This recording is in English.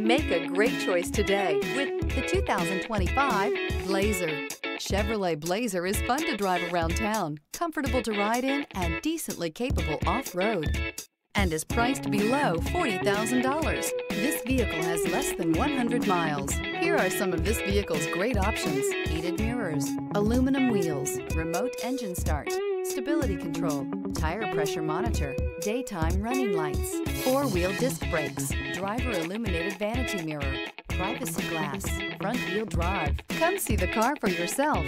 Make a great choice today with the 2025 Blazer. Chevrolet Blazer is fun to drive around town, comfortable to ride in, and decently capable off-road, and is priced below $40,000. This vehicle has less than 100 miles. Here are some of this vehicle's great options: heated mirrors, aluminum wheels, remote engine start, stability control, tire pressure monitor, daytime running lights, four-wheel disc brakes, driver illuminated vanity mirror, privacy glass, front-wheel drive. Come see the car for yourself.